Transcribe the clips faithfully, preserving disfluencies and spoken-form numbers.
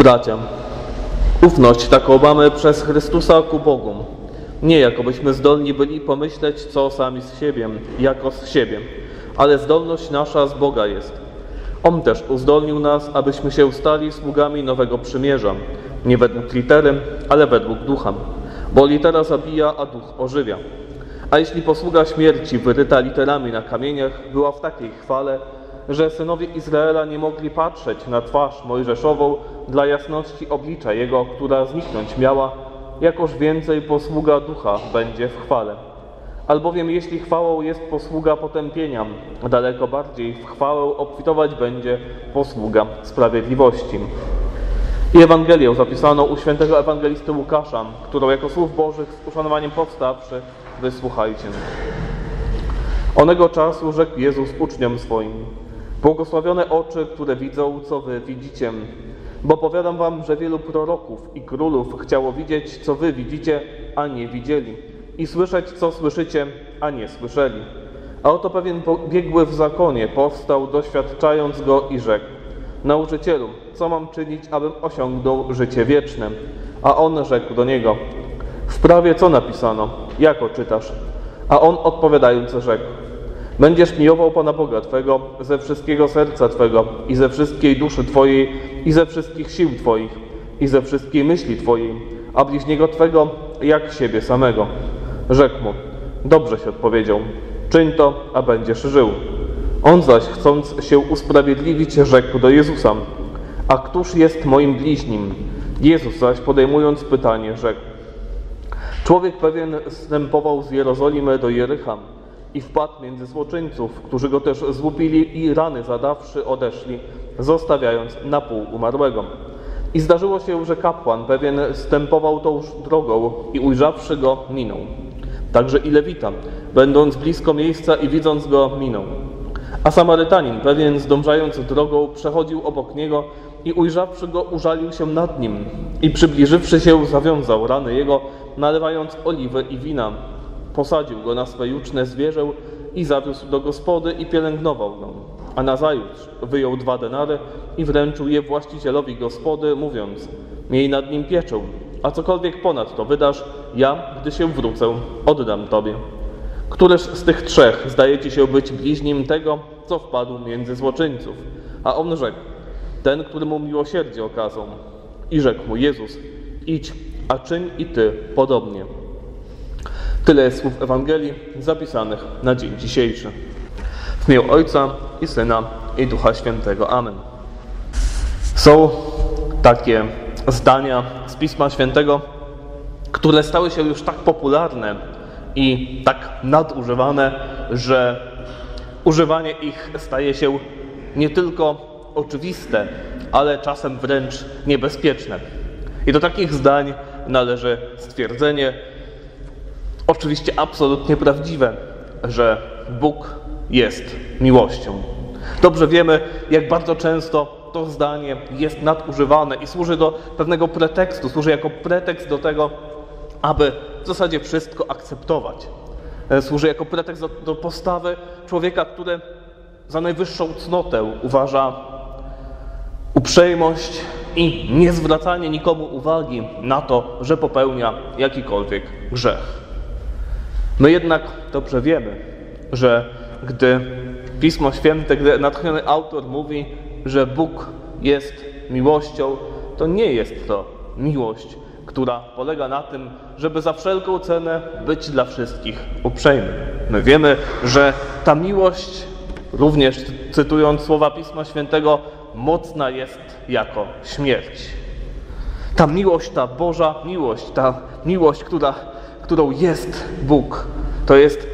Bracia, ufność taką mamy przez Chrystusa ku Bogu. Nie jakobyśmy zdolni byli pomyśleć, co sami z siebie, jako z siebie, ale zdolność nasza z Boga jest. On też uzdolnił nas, abyśmy się stali sługami nowego przymierza, nie według litery, ale według ducha, bo litera zabija, a duch ożywia. A jeśli posługa śmierci wyryta literami na kamieniach była w takiej chwale, że synowie Izraela nie mogli patrzeć na twarz mojżeszową dla jasności oblicza jego, która zniknąć miała, jakoż więcej posługa ducha będzie w chwale. Albowiem jeśli chwałą jest posługa potępienia, daleko bardziej w chwałę obfitować będzie posługa sprawiedliwości. I Ewangelię zapisaną u świętego ewangelisty Łukasza, którą jako słów bożych z uszanowaniem powstawszy, wysłuchajcie. Onego czasu rzekł Jezus uczniom swoim: błogosławione oczy, które widzą, co wy widzicie. Bo powiadam wam, że wielu proroków i królów chciało widzieć, co wy widzicie, a nie widzieli, i słyszeć, co słyszycie, a nie słyszeli. A oto pewien biegły w zakonie powstał, doświadczając go i rzekł: Nauczycielu, co mam czynić, abym osiągnął życie wieczne? A on rzekł do niego: w prawie co napisano? Jako czytasz? A on odpowiadając rzekł: będziesz miłował Pana Boga Twego ze wszystkiego serca Twego i ze wszystkiej duszy Twojej i ze wszystkich sił Twoich i ze wszystkiej myśli Twojej, a bliźniego Twego jak siebie samego. Rzekł mu: dobrze się odpowiedział, czyń to, a będziesz żył. On zaś, chcąc się usprawiedliwić, rzekł do Jezusa: a któż jest moim bliźnim? Jezus zaś, podejmując pytanie, rzekł: człowiek pewien zstępował z Jerozolimy do Jericha i wpadł między złoczyńców, którzy go też złupili i rany zadawszy odeszli, zostawiając na pół umarłego. I zdarzyło się, że kapłan pewien zstępował tą drogą i ujrzawszy go, minął. Także i Lewita, będąc blisko miejsca i widząc go, minął. A Samarytanin pewien zdążając drogą przechodził obok niego i ujrzawszy go, użalił się nad nim i przybliżywszy się, zawiązał rany jego, nalewając oliwę i wina. Posadził go na swe juczne zwierzę i zawiózł do gospody i pielęgnował go. A nazajutrz wyjął dwa denary i wręczył je właścicielowi gospody, mówiąc: miej nad nim pieczę, a cokolwiek ponad to wydasz, ja, gdy się wrócę, oddam tobie. Któreż z tych trzech zdaje ci się być bliźnim tego, co wpadł między złoczyńców? A on rzekł: ten, któremu miłosierdzie okazał. I rzekł mu Jezus: idź, a czyń i ty podobnie. Tyle słów Ewangelii zapisanych na dzień dzisiejszy. W imię Ojca i Syna, i Ducha Świętego. Amen. Są takie zdania z Pisma Świętego, które stały się już tak popularne i tak nadużywane, że używanie ich staje się nie tylko oczywiste, ale czasem wręcz niebezpieczne. I do takich zdań należy stwierdzenie, oczywiście absolutnie prawdziwe, że Bóg jest miłością. Dobrze wiemy, jak bardzo często to zdanie jest nadużywane i służy do pewnego pretekstu, służy jako pretekst do tego, aby w zasadzie wszystko akceptować. Służy jako pretekst do, do postawy człowieka, który za najwyższą cnotę uważa uprzejmość i niezwracanie nikomu uwagi na to, że popełnia jakikolwiek grzech. My jednak dobrze wiemy, że gdy Pismo Święte, gdy natchniony autor mówi, że Bóg jest miłością, to nie jest to miłość, która polega na tym, żeby za wszelką cenę być dla wszystkich uprzejmym. My wiemy, że ta miłość, również cytując słowa Pisma Świętego, mocna jest jako śmierć. Ta miłość, ta Boża miłość, ta miłość, która którą jest Bóg. To jest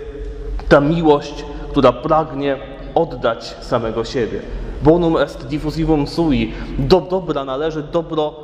ta miłość, która pragnie oddać samego siebie. Bonum est diffusivum sui. Do dobra należy, dobro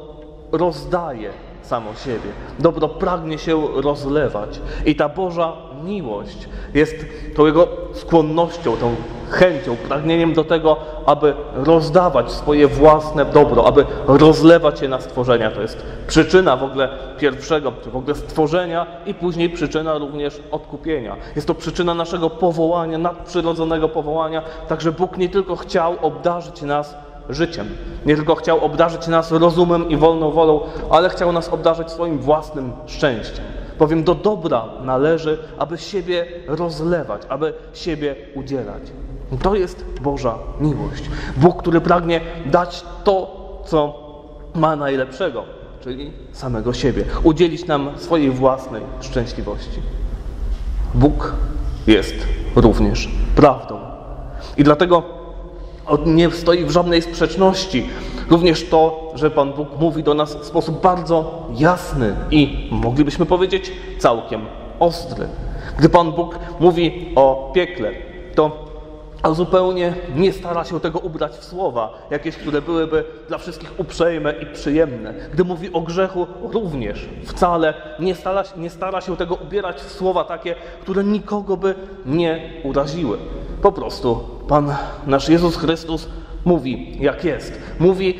rozdaje samo siebie. Dobro pragnie się rozlewać. I ta Boża miłość jest tą jego skłonnością, tą chęcią, pragnieniem do tego, aby rozdawać swoje własne dobro, aby rozlewać je na stworzenia. To jest przyczyna w ogóle pierwszego, czy w ogóle stworzenia i później przyczyna również odkupienia. Jest to przyczyna naszego powołania, nadprzyrodzonego powołania, także Bóg nie tylko chciał obdarzyć nas życiem. Nie tylko chciał obdarzyć nas rozumem i wolną wolą, ale chciał nas obdarzyć swoim własnym szczęściem. Bowiem do dobra należy, aby siebie rozlewać, aby siebie udzielać. To jest Boża miłość. Bóg, który pragnie dać to, co ma najlepszego, czyli samego siebie. Udzielić nam swojej własnej szczęśliwości. Bóg jest również prawdą. I dlatego nie stoi w żadnej sprzeczności również to, że Pan Bóg mówi do nas w sposób bardzo jasny i, moglibyśmy powiedzieć, całkiem ostry. Gdy Pan Bóg mówi o piekle, to a zupełnie nie stara się tego ubrać w słowa, jakieś, które byłyby dla wszystkich uprzejme i przyjemne. Gdy mówi o grzechu, również wcale nie stara, nie stara się tego ubierać w słowa takie, które nikogo by nie uraziły. Po prostu Pan nasz Jezus Chrystus mówi, jak jest. Mówi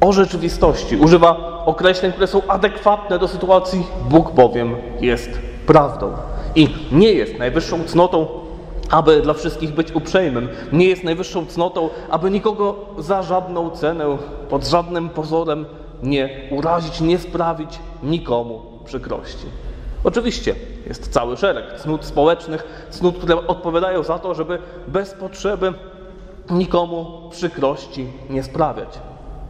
o rzeczywistości. Używa określeń, które są adekwatne do sytuacji. Bóg bowiem jest prawdą i nie jest najwyższą cnotą, aby dla wszystkich być uprzejmym. Nie jest najwyższą cnotą, aby nikogo za żadną cenę, pod żadnym pozorem nie urazić, nie sprawić nikomu przykrości. Oczywiście jest cały szereg cnót społecznych, cnót, które odpowiadają za to, żeby bez potrzeby nikomu przykrości nie sprawiać.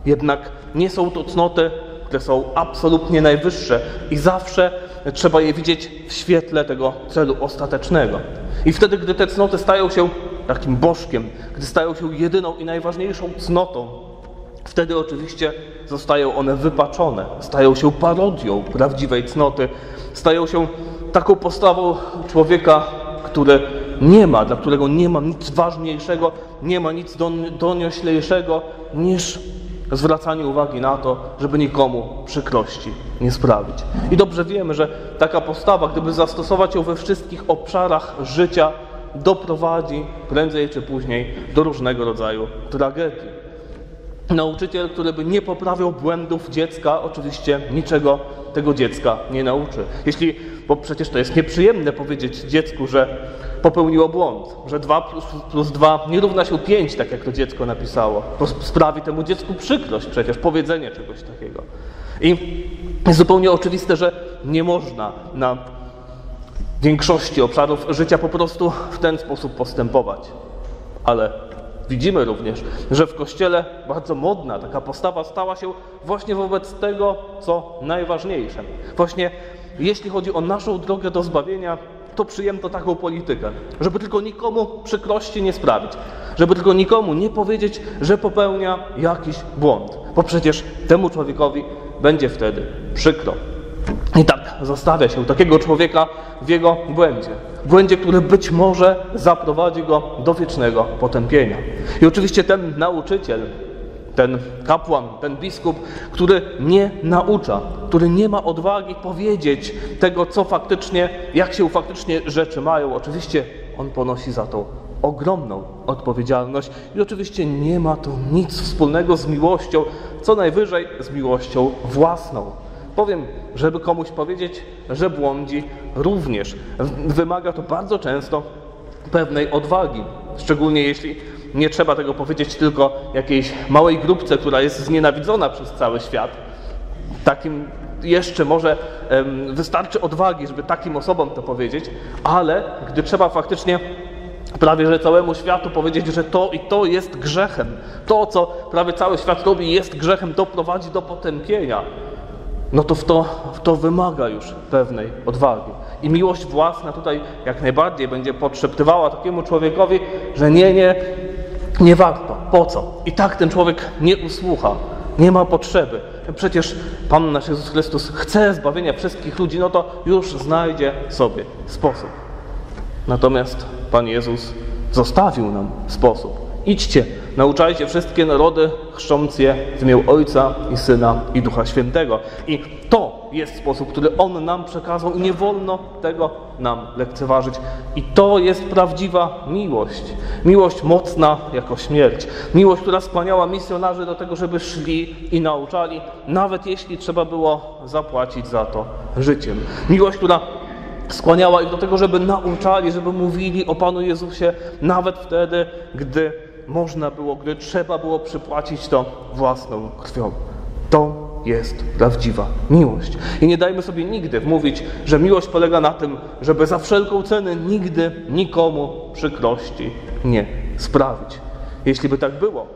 Jednak nie są to cnoty, które są absolutnie najwyższe i zawsze trzeba je widzieć w świetle tego celu ostatecznego. I wtedy, gdy te cnoty stają się takim bożkiem, gdy stają się jedyną i najważniejszą cnotą, wtedy oczywiście zostają one wypaczone, stają się parodią prawdziwej cnoty, stają się taką postawą człowieka, który nie ma, dla którego nie ma nic ważniejszego, nie ma nic donioślejszego niż zwracanie uwagi na to, żeby nikomu przykrości nie sprawić. I dobrze wiemy, że taka postawa, gdyby zastosować ją we wszystkich obszarach życia, doprowadzi prędzej czy później do różnego rodzaju tragedii. Nauczyciel, który by nie poprawiał błędów dziecka, oczywiście niczego tego dziecka nie nauczy. Jeśli, bo przecież to jest nieprzyjemne powiedzieć dziecku, że popełniło błąd, że dwa plus dwa nie równa się pięć, tak jak to dziecko napisało. To sprawi temu dziecku przykrość przecież, powiedzenie czegoś takiego. I jest zupełnie oczywiste, że nie można na większości obszarów życia po prostu w ten sposób postępować. Ale widzimy również, że w Kościele bardzo modna taka postawa stała się właśnie wobec tego, co najważniejsze. Właśnie jeśli chodzi o naszą drogę do zbawienia, to przyjęto taką politykę, żeby tylko nikomu przykrości nie sprawić, żeby tylko nikomu nie powiedzieć, że popełnia jakiś błąd, bo przecież temu człowiekowi będzie wtedy przykro. I tak zostawia się takiego człowieka w jego błędzie. Błędzie, który być może zaprowadzi go do wiecznego potępienia. I oczywiście ten nauczyciel, ten kapłan, ten biskup, który nie naucza, który nie ma odwagi powiedzieć tego, co faktycznie, jak się faktycznie rzeczy mają. Oczywiście on ponosi za to ogromną odpowiedzialność i oczywiście nie ma to nic wspólnego z miłością, co najwyżej z miłością własną. Powiem, żeby komuś powiedzieć, że błądzi, również wymaga to bardzo często pewnej odwagi, szczególnie jeśli nie trzeba tego powiedzieć tylko jakiejś małej grupce, która jest znienawidzona przez cały świat. Takim jeszcze może em, wystarczy odwagi, żeby takim osobom to powiedzieć, ale gdy trzeba faktycznie prawie że całemu światu powiedzieć, że to i to jest grzechem, to co prawie cały świat robi jest grzechem, to prowadzi do potępienia, no to w to, w to wymaga już pewnej odwagi. I miłość własna tutaj jak najbardziej będzie podszeptywała takiemu człowiekowi, że nie, nie, nie warto, po co? I tak ten człowiek nie usłucha, nie ma potrzeby. Przecież Pan nasz Jezus Chrystus chce zbawienia wszystkich ludzi, no to już znajdzie sobie sposób. Natomiast Pan Jezus zostawił nam sposób. Idźcie, nauczajcie wszystkie narody, chrzcząc je w imię Ojca i Syna i Ducha Świętego. I to jest sposób, który On nam przekazał i nie wolno tego nam lekceważyć. I to jest prawdziwa miłość. Miłość mocna jako śmierć. Miłość, która skłaniała misjonarzy do tego, żeby szli i nauczali, nawet jeśli trzeba było zapłacić za to życiem. Miłość, która skłaniała ich do tego, żeby nauczali, żeby mówili o Panu Jezusie, nawet wtedy, gdy można było, gdy trzeba było przypłacić to własną krwią. To jest prawdziwa miłość. I nie dajmy sobie nigdy wmówić, że miłość polega na tym, żeby za wszelką cenę nigdy nikomu przykrości nie sprawić. Jeśli by tak było,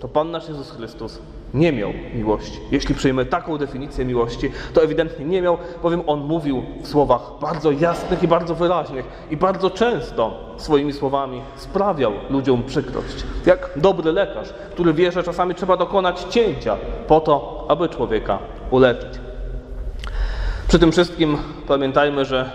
to Pan nasz Jezus Chrystus nie miał miłości. Jeśli przyjmiemy taką definicję miłości, to ewidentnie nie miał, bowiem On mówił w słowach bardzo jasnych i bardzo wyraźnych i bardzo często swoimi słowami sprawiał ludziom przykrość. Jak dobry lekarz, który wie, że czasami trzeba dokonać cięcia po to, aby człowieka uleczyć. Przy tym wszystkim pamiętajmy, że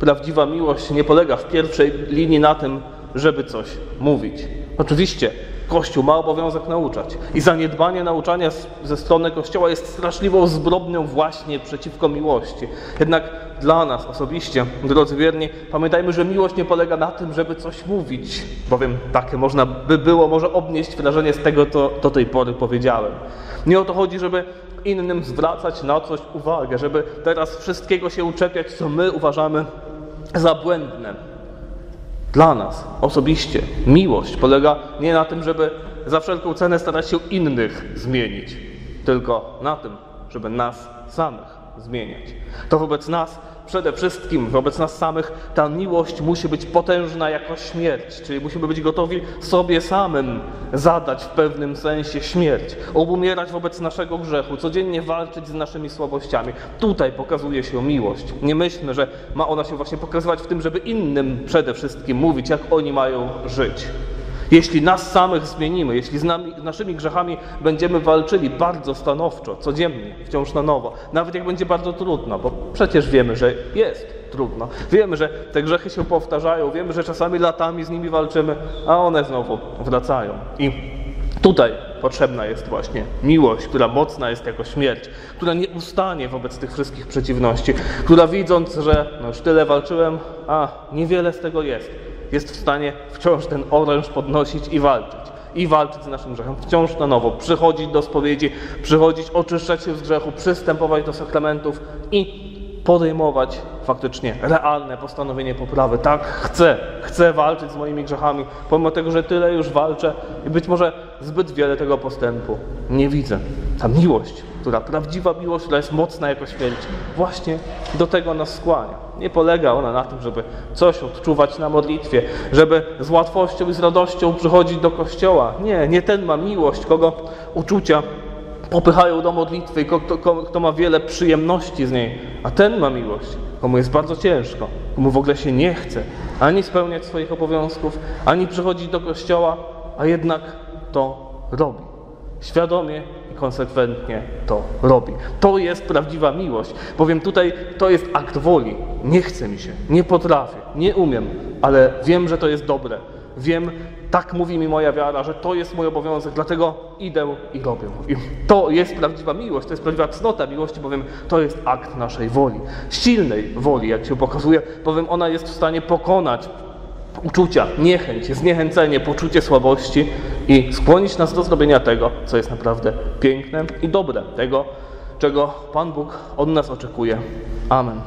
prawdziwa miłość nie polega w pierwszej linii na tym, żeby coś mówić. Oczywiście Kościół ma obowiązek nauczać i zaniedbanie nauczania ze strony Kościoła jest straszliwą zbrodnią właśnie przeciwko miłości. Jednak dla nas osobiście, drodzy wierni, pamiętajmy, że miłość nie polega na tym, żeby coś mówić, bowiem takie można by było może odnieść wrażenie z tego, co do tej pory powiedziałem. Nie o to chodzi, żeby innym zwracać na coś uwagę, żeby teraz wszystkiego się uczepiać, co my uważamy za błędne. Dla nas osobiście miłość polega nie na tym, żeby za wszelką cenę starać się innych zmienić, tylko na tym, żeby nas samych zmieniać. To wobec nas, przede wszystkim wobec nas samych, ta miłość musi być potężna jako śmierć, czyli musimy być gotowi sobie samym zadać w pewnym sensie śmierć, obumierać wobec naszego grzechu, codziennie walczyć z naszymi słabościami. Tutaj pokazuje się miłość. Nie myślmy, że ma ona się właśnie pokazywać w tym, żeby innym przede wszystkim mówić, jak oni mają żyć. Jeśli nas samych zmienimy, jeśli z nami, naszymi grzechami będziemy walczyli bardzo stanowczo, codziennie, wciąż na nowo, nawet jak będzie bardzo trudno, bo przecież wiemy, że jest trudno. Wiemy, że te grzechy się powtarzają, wiemy, że czasami latami z nimi walczymy, a one znowu wracają. I tutaj potrzebna jest właśnie miłość, która mocna jest jako śmierć, która nie ustanie wobec tych wszystkich przeciwności, która widząc, że no już tyle walczyłem, a niewiele z tego jest, jest w stanie wciąż ten oręż podnosić i walczyć. I walczyć z naszym grzechem. Wciąż na nowo. Przychodzić do spowiedzi, przychodzić, oczyszczać się z grzechu, przystępować do sakramentów i podejmować faktycznie realne postanowienie poprawy. Tak, chcę. Chcę walczyć z moimi grzechami, pomimo tego, że tyle już walczę i być może zbyt wiele tego postępu nie widzę. Ta miłość, która prawdziwa miłość, która jest mocna jako śmierć, właśnie do tego nas skłania. Nie polega ona na tym, żeby coś odczuwać na modlitwie, żeby z łatwością i z radością przychodzić do Kościoła. Nie, nie ten ma miłość, kogo uczucia popychają do modlitwy, kto, kto ma wiele przyjemności z niej. A ten ma miłość, komu jest bardzo ciężko, komu w ogóle się nie chce ani spełniać swoich obowiązków, ani przychodzić do Kościoła, a jednak to robi. Świadomie i konsekwentnie to robi. To jest prawdziwa miłość, bowiem tutaj to jest akt woli. Nie chce mi się, nie potrafię, nie umiem, ale wiem, że to jest dobre. Wiem, tak mówi mi moja wiara, że to jest mój obowiązek, dlatego idę i robię. I to jest prawdziwa miłość, to jest prawdziwa cnota miłości, bowiem to jest akt naszej woli. Silnej woli, jak się pokazuje, bowiem ona jest w stanie pokonać uczucia, niechęć, zniechęcenie, poczucie słabości i skłonić nas do zrobienia tego, co jest naprawdę piękne i dobre, tego, czego Pan Bóg od nas oczekuje. Amen.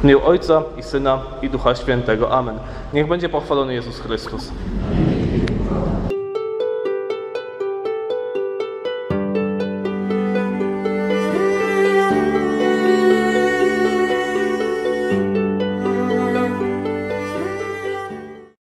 W imię Ojca i Syna i Ducha Świętego. Amen. Niech będzie pochwalony Jezus Chrystus.